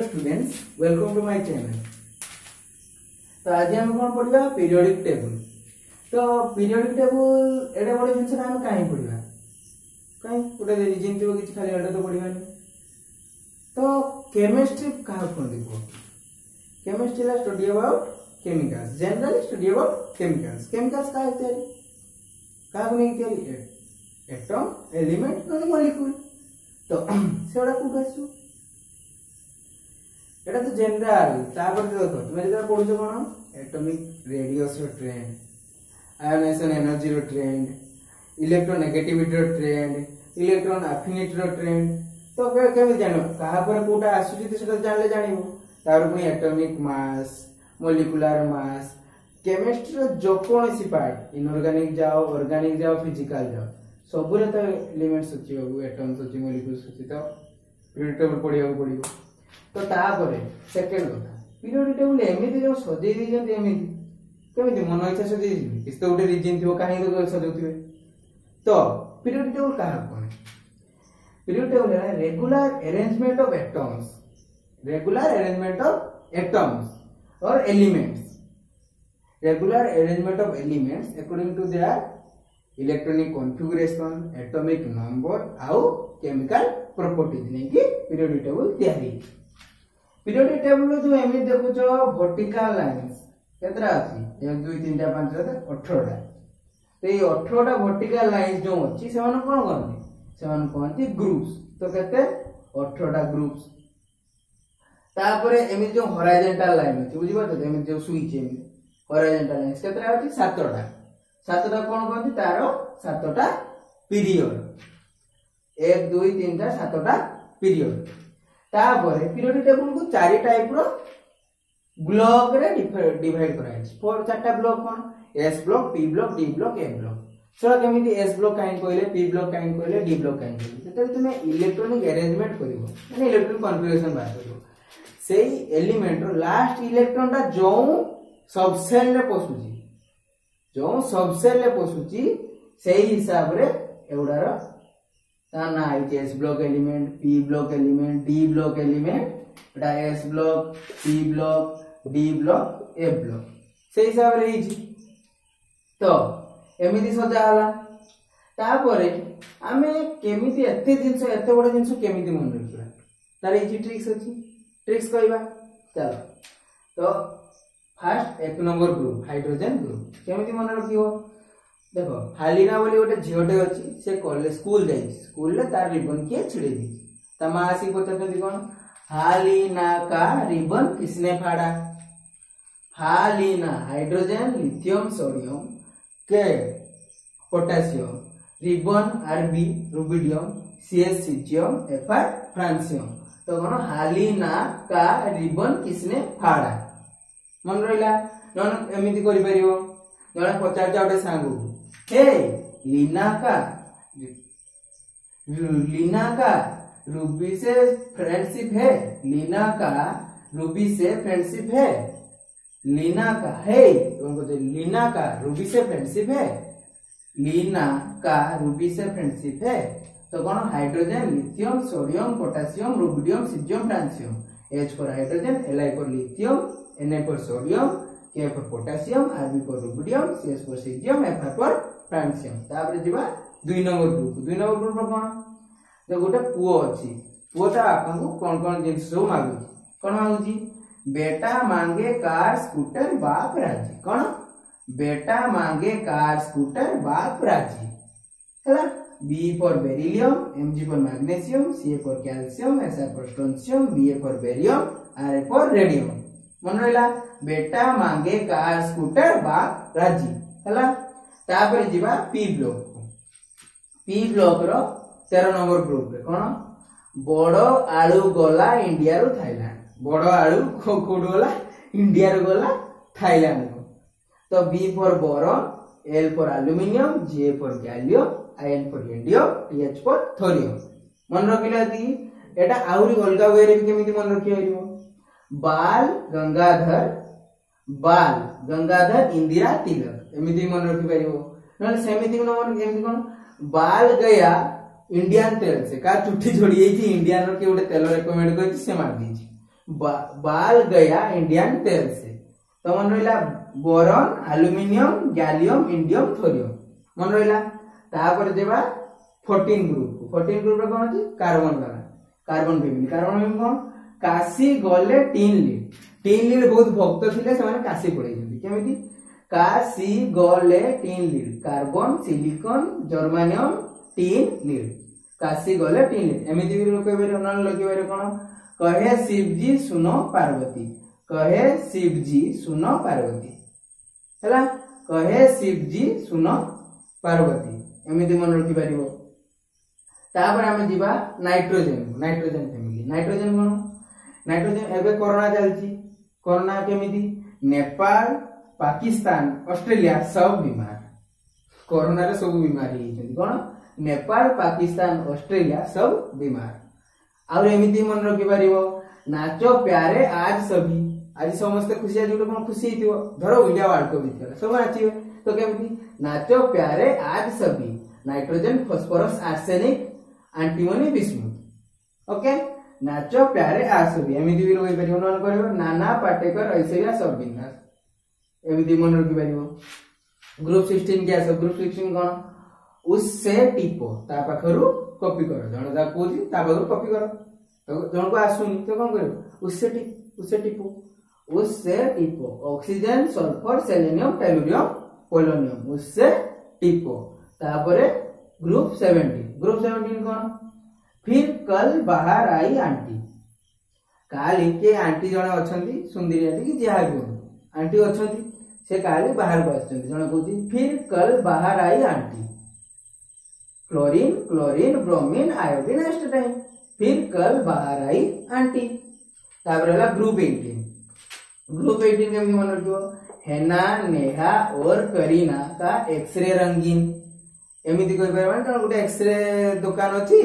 Hello students, welcome to my channel. तो आज हम कौन पढ़ा पीरियोडिक टेबल। तो पीरियोडिक टेबल एडा बड़ जिन कहीं पढ़ा कहीं गोटे रिजन थी कि खाली एडा तो पढ़ानी। तो केमिस्ट्री क्या कहते कह केमिस्ट्री है study about chemicals, generally study about chemicals. Chemicals क्या क्या नहीं एटम, एलिमेंट ना मॉलिक्यूल। तो से कौट आस एटा तो जनरल। तापर देख तुम जो पढ़ुच कौन atomic radius trend, ionisation energy trend, electronegativity trend, electron affinity trend. तो केमि जान क्या कौटा आसूसी जान जानवर पी atomic mass, molecular mass. Chemistry जो कौन पार्ट इनऑर्गेनिक जाओ, ऑर्गेनिक जाओ, फिजिकल जाओ, सबूर तो एलिमेंट्स अच्छी, एटम्स अच्छी, मोलिकुल्स अच्छी। तो पीरियड पढ़ाक पड़ो। तो सेकेंड कथा पीरियड टेबल एमती जो सजे केमी मन इच्छा सजे किसी तो गोटे रिजन थी कहीं सजाऊ। तो पीरियड टेबल क्या कहे? पीरियड टेबल है regular arrangement of atoms, regular arrangement of atoms और elements, regular arrangement of elements according to their electronic configuration, atomic number आउ केमिकल प्रॉपर्टीज नहीं कि पीरियोडिक टेबल तैयारी। पीरियोडिक टेबल जो एम देखुच वर्टिकल लाइन्स केतरा अच्छी 2 3 4 5 7 18टा। तो ये 18टा वर्टिकल लाइन्स जो अच्छी से कौन कहते से कहते ग्रुप्स। तो केते 18टा ग्रुप्स। तापर एम जो हॉराइजॉन्टल लाइन अच्छी बुझीपार एम जो स्विच एम हॉराइजॉन्टल लाइन्स केतरा अच्छी 7टा। कौन कहते तार 7टा पीरियड, 1 2 3 4 7टा पीरियड। तापर पीरियोडिक टेबल को 4 टाइप रो ब्लॉक रे डिवाइड करा है। 4 ब्लॉक कौन? S block, P block, D block, A block. So केमिति एस ब्लॉक काई कहले, पी ब्लॉक काई कहले, डी ब्लॉक काई कहले। जते तुमे इलेक्ट्रॉनिक अरेंजमेंट करिवो माने इलेक्ट्रॉनिक कॉन्फ़िगरेशन बात करिवो सेही एलिमेंट रो लास्ट इलेक्ट्रॉन टा जों सबसेल रे पसुची सेही हिसाब रे एवडा रो ना S block element, P block element, D block element, S block, P block, D block, A block से हिसाब से रही। तो एमती सजाला आम केमी जिनस एत बड़ा जिनस केमी मन रखा तार ट्रिक्स अच्छी। ट्रिक्स कहवा चल। तो first 1 number group hydrogen group केमी मन रख देख हालिना गोटे झीटे अच्छी से कॉलेज स्कूल जा स्कूल तार रिबन किए छिड़े ता माँ आसिक पचार कौन हालिना का रिबन किसने फाड़ा। हालिना हाइड्रोजन, लिथियम, सोडियम, के potassium, ribbon RB rubidium, CSCium, FR francium. तो कौन हालिना का रिबन किसने फाड़ा मन रहा नमती कर जड़े पचार गोटे सांग हे लीना का रूबी से फ्रेंडशिप है, लीना का रूबी से फ्रेंडशिप है, लीना का हे लीना का रूबी से फ्रेंडशिप है, लीना का रूबी से फ्रेंडशिप है। तो कौन hydrogen, lithium, sodium, potassium, rubidium, caesium, francium. H for hydrogen, Li for lithium, Na for sodium, K for potassium, Rb for rubidium, Cs for caesium, Fr for francium. तापर जीवा 2 number group कौन जो गोटे पुओ अच्छी पुओटा बापा को कौन कौन जिन सब मांगुच कौन मांगुची बेटा मांगे कार स्कूटर बाप राजी। कौन बेटा मांगे कार स्कूटर बाप राजी है। B for beryllium, Mg for magnesium, Ca for calcium, Sr for strontium, Ba for barium, Ra for radium. मन रहा बेटा मांगे कार स्कूटर बाप राजी है। तापर जीवा पी ब्लॉक। पी ब्लॉक रो 13 नंबर ग्रुप रे कौन बड़ आलू गला इंडिया रु थाईलैंड। बड़ आलू कोड गला इंडिया रु गला थाईलैंड। तो B for boron, L for aluminium, J for gallium, I N for indium, TH for thorium. मन रखिला दी एटा आउरी अलगा वे रे केमिति मन रखि आइबो बाल गंगाधर इंदिरा तिलक एमती मन रखिपर ना सेमती कौन बाल गया इंडियन तेल से का चुट्टी झोड़ी इंडियन रे गोटे तेल रेकमेंड कर बाल गया इंडियन तेल से। तो मन रहा boron aluminium gallium indium thorium मन रहा 14 ग्रुप 14 ग्रुप कौन अच्छे कार्बन वाला कार्बन फैमिली कौन काशी गले टीन लीड बहुत भक्त थे से काशी पड़े केमी काशी गले tin lead carbon silicon germanium tin lead काशी गले टीन लीड एमती लगे कौन कहे शिवजी सुन पार्वती है कहे शिवजी सुन पार्वती एमती मन रखिपर। तापर आम जी नाइट्रोजेन फैमिली नाइट्रोजेन कौन नाइट्रोजेन एवं कोरोना चलती कोरोना केमी नेपाल पाकिस्तान ऑस्ट्रेलिया सब बीमार कोरोना सब बीमार कौन नेपाल पाकिस्तान ऑस्ट्रेलिया सब बीमार। आउ एमती मन रखिपर नाचो प्यारे आज सभी आज समस्त खुशी आज गोटे कौन खुशी धर इंडिया वर्ल्ड कप जीत सब नाचे तो केमी नाचो प्यारे आज सभी nitrogen phosphorus arsenic antimony bismuth okay नाचो प्यारे आज सभी एमती भी रही पार नाना पाटेकर ऐश्वर्या सब बिंदास एमती मन रखिपर। ग्रुप 16 क्या सब ग्रुप 16 कौन उससे टीप पाखर कॉपी कर जन जहाँ कौन पाखर कॉपी कर जन को आसुनी तो कौन कर उससे टीप oxygen sulphur selenium tellurium polonium उससे टीप। ग्रुप 17 कौन फिर कल बाहर आई आंटी काली के आंटी जन अच्छी सुंदरी आंटी कि जहाँ कह आंटी अच्छा से काली बाहर को आने कौन फिर कल बाहर आई aunty chlorine chlorine bromine iodine astatine फिर कल बाहर आई आंटी। ग्रुप 18 के मन रख हेना नेहा और करीना का एक्सरे रंगीन एमती कह गोटे एक्सरे दुकान अच्छी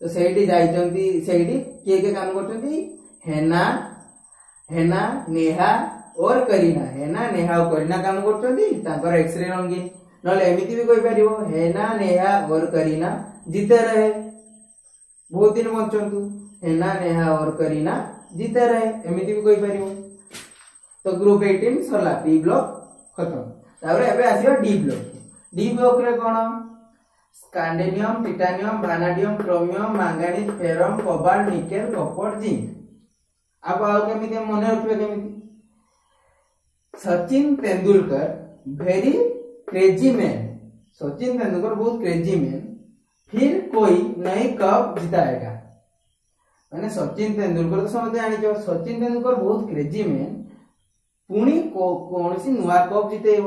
तो सही किए किए काम करना नेहा और करीना काम कर एक्सरे रंगीन नमती भी कहीपर हेना नेहा और करीना जीते रहे बहुत दिन बचतु हेना नेहा और करीना जीते रहे एमती भी कहीपर। तो ग्रुप 18 सरला पी ब्लॉक खत्म। आस ब्लॉक डी ब्लॉक रे कौन scandium titanium vanadium chromium manganese ferrum cobalt nickel copper zinc आप मन रखिए। Sachin Tendulkar very crazy man Sachin Tendulkar बहुत क्रेजी मैन फिर कोई नई कप जिताएगा मैंने सचिन तेंदुलकर तो समझ जानी सचिन तेंदुलकर बहुत क्रेजी मैन पुणी कौन सी नुआ कप जितेब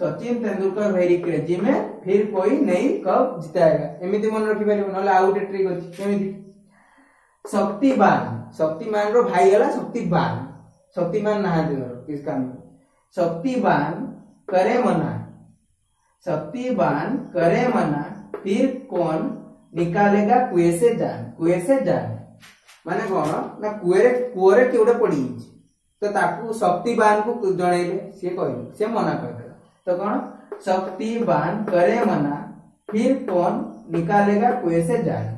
Sachin Tendulkar very crazy man फिर कोई नई कप जिताएगा एमती मन रखिपर। ना गोटे ट्रिक अच्छी शक्तिमान रो भाई है शक्तिमान नहा शक्तिमान करे मना फिर कौन निकालेगा कुए से जान माने कौन ना कुएरे किए पड़ी तो शक्तिमान को जनइले सी कहले सी मना कर तो कौन शक्तिमान करे मना फिर कौन निकालेगा कुएं से जाल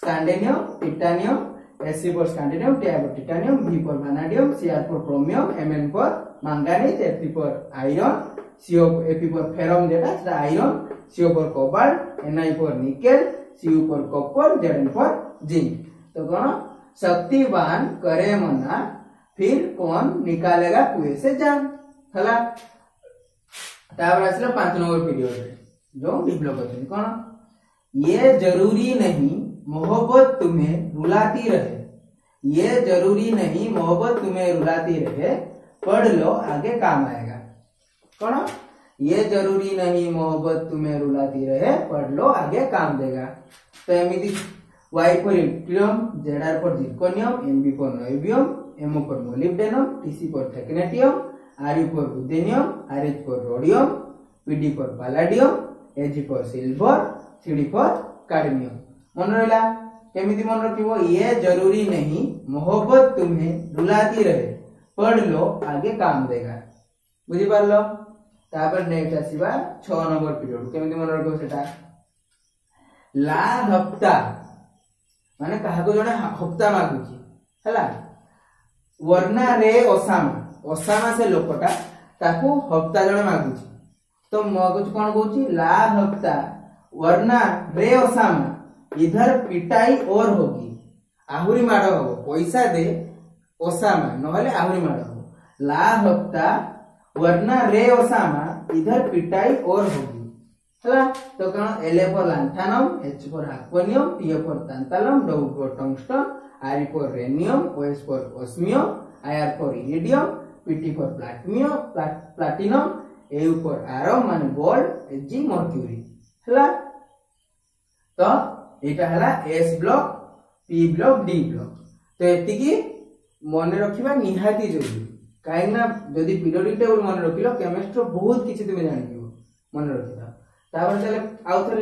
scandium titanium S C for scandium T for titanium B for vanadium C R for chromium M N for manganese F P for iron CO F for ferrum जेटा iron CO for cobalt N I for nickel CU for copper Z N for zinc. तो कौन शक्तिमान करे मना फिर कौन निकालेगा कुएं से जाल हला। तापर 5 नंबर पीरियड जो डेवलप होती कौन ये जरूरी नहीं मोहब्बत तुम्हें रुलाती रहे पढ़ लो आगे काम आएगा कौन ये जरूरी नहीं मोहब्बत तुम्हें रुलाती रहे पढ़ लो आगे काम देगा। तो एमती Y for yttrium Z R for zirconium M B for niobium M O for molybdenum T C for technetium R U for ruthenium R H for rhodium P D for palladium H for silver C D for cadmium मन रहा केमी मन रख ये जरूरी नहीं मोहब्बत तुम्हें रुलाती रहे पढ़ लो आगे काम देगा बुझीपार। तापर नेक्स्ट आसवा 6 नंबर पीरियड केमी मन रखा ला हप्ता माने क्या जड़े हप्ता मागुच है वर्ना रे ओसामा ओसामा से लोकटा ताकू हप्ता जण मागुची तो मगुच कोन कहूची ला हप्ता वर्ना रे ओसामा इधर पिटाई और होगी आहुरी माड़ हो पैसा दे ओसामा नहले आहुरी माड़ हो ला हप्ता वर्ना रे ओसामा इधर पिटाई और होगी हला तो कण एल पर लांथानम एच पर एक्वनियम टी पर तांतालम डब्ल्यू पर टंगस्टन आर पर रेनियम ओएस पर ओस्मियम आईआर पर इरिडियम पीटी पर प्लैटिनियम प्लैटिनम एयू पर आयरन माने गोल्ड जी मर्क्यूरी हला तो एटा हला S block P block D block तो एति की मन रखिबा निहाती जरूरी काहे ना जदी पीरियोडिक टेबल मन रखिलो केमिस्ट्री बहुत किछि तुमे जानि दियो मन रखिबा तापर चले आउथर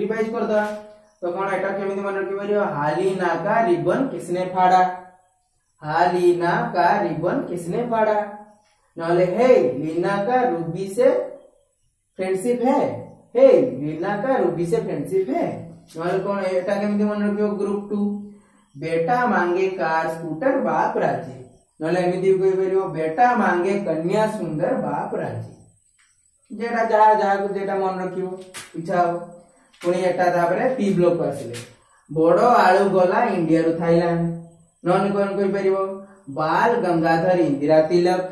रिवाइज कर दो तो कौन एटा केमिति मन रखि परियो हालिना का रिबन किसने फाड़ा हालिना का रिबन किसने फाड़ा नले हे लीना का रूबी से फ्रेंडशिप है हे लीना का रूबी से फ्रेंडशिप है नले कौन एटा केमिति मन रखियो ग्रुप 2 बेटा मांगे कार स्कूटर बाप राजी नले एमिति कोइ परियो बेटा मांगे कन्या सुंदर बाप राजी जेटा जहा जहा को जेटा मन रखियो इच्छा हो पुणी एटा तापरे पी ब्लॉक को आसिले बड़ो आलू गोला इंडिया रु थाईलैंड नन कोन कोइ परिबो बाल गंगाधर इंदिरा तिलक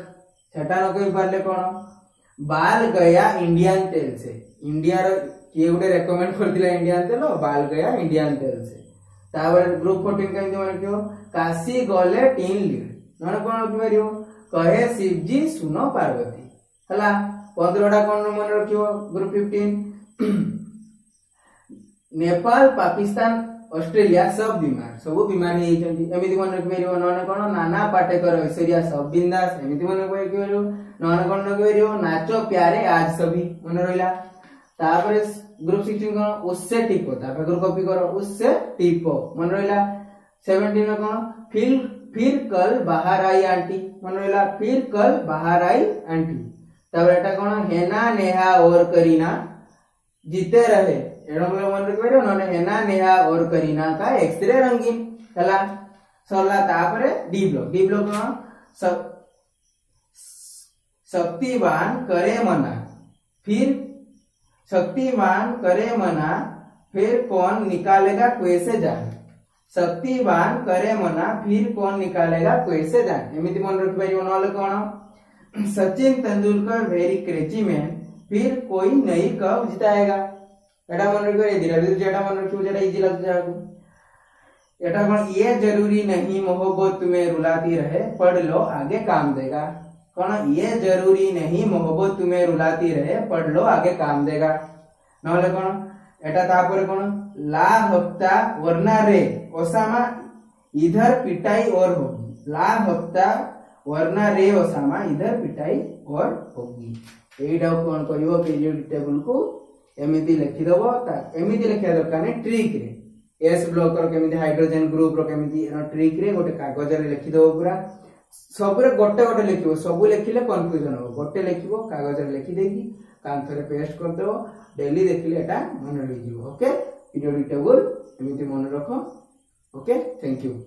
छटा न कोइ परले कोन बाल गया इंडियन तेल से इंडिया रो के गुडे रेकमेंड करदिला इंडियन तेल बाल गया इंडियन तेल से तावर ग्रुप 14 काई दमान कियो काशी गोले टीन लीड नन कोन कोइ परिबो कहे शिवजी सुनो पार्वती हला 15 डा कोन मन रखियो ग्रुप 15 नेपाल पाकिस्तान ऑस्ट्रेलिया सब बीमार नहीं चंदी एमिति मन रखि परियो नन कोन नाना पाटेकर ऐश्वर्या सब बिंदास एमिति मन कोइ कहियो नन कोन न कहियो नाचो प्यारे आज सभी मन रोइला तापर ग्रुप 16 कोन उससे टिपो तापर कॉपी करो उससे टिपो मन रोइला 17 कोन फिर कल बाहर आई आंटी मन रोइला फिर कल बाहर आई आंटी तापर एटा कोन हेना नेहा और करीना जीते रहे एडमले मन रखियो नने हेना नेहा और करीना का एक्सरे रंगीन हला सरला तापरे डी ब्लॉक में सब शक्तिवान करे मना फिर शक्तिवान करे मना फिर कौन निकालेगा कुएं से जान शक्तिवान करे मना फिर कौन निकालेगा कुएं से जान एमिति मन रखियो नले कोन Sachin Tendulkar very crazy man फिर कोई नई कप जिताएगा एटा मन रखियो धीरे धीरे जेटा मन रखियो जेटा इजी लग जागो एटा कोन ये जरूरी नहीं मोहब्बत तुम्हें रुलाती रहे पढ़ लो आगे काम देगा कोन ये जरूरी नहीं मोहब्बत तुम्हें रुलाती रहे पढ़ लो आगे काम देगा नले कोन एटा तापर कोन ला हप्ता वरना रे ओसामा इधर पिटाई और होगी ला हप्ता वरना रे ओसामा इधर पिटाई और होगी एटा कोन कहियो पीरियड टेबल को एमिति लिखि दबो ता एमिति लिखिया दरकार ने ट्रिक रे एस ब्लॉक रो केमिति हाइड्रोजन ग्रुप रो केमिति ट्रिक रे गोटे कागज रे लिखि दबो पूरा सब रे गोटे गोटे लिखिबो सब लिखिले कंफ्यूजन हो गोटे लिखिबो कागज रे लिखि देकी कांथ रे पेस्ट कर देबो डेली देखिले एटा मन रहि जीवो ओके पीरियोडिक टेबल एमिति मन रखो ओके थैंक यू।